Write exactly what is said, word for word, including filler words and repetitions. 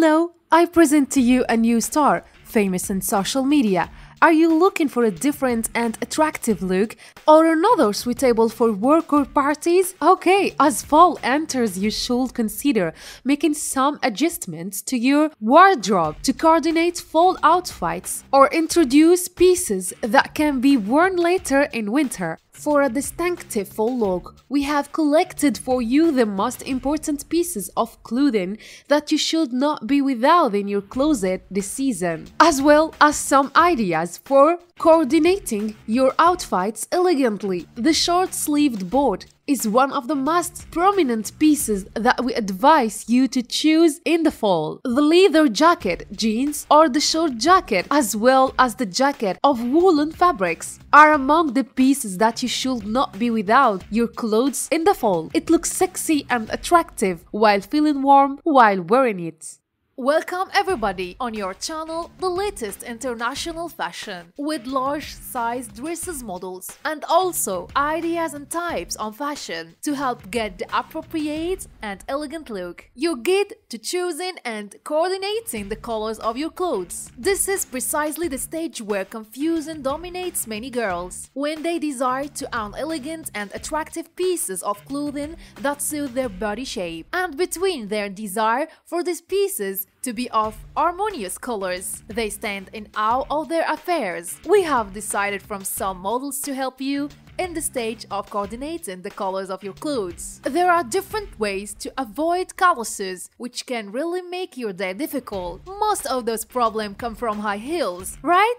Hello, I present to you a new star, famous on social media. Are you looking for a different and attractive look or another suitable for work or parties? Okay, as fall enters, you should consider making some adjustments to your wardrobe to coordinate fall outfits or introduce pieces that can be worn later in winter. For a distinctive fall look, we have collected for you the most important pieces of clothing that you should not be without in your closet this season, as well as some ideas for coordinating your outfits elegantly. The short-sleeved boat is one of the most prominent pieces that we advise you to choose in the fall. The leather jacket, jeans, or the short jacket, as well as the jacket of woolen fabrics, are among the pieces that you should not be without your clothes in the fall. It looks sexy and attractive while feeling warm while wearing it. Welcome everybody on your channel, the latest international fashion with large size dresses models and also ideas and types on fashion to help get the appropriate and elegant look. Your guide to choosing and coordinating the colors of your clothes. This is precisely the stage where confusion dominates many girls when they desire to own elegant and attractive pieces of clothing that suit their body shape, and between their desire for these pieces to be of harmonious colors, they stand in awe of their affairs. We have decided from some models to help you in the stage of coordinating the colors of your clothes. There are different ways to avoid calluses, which can really make your day difficult. Most of those problems come from high heels, right?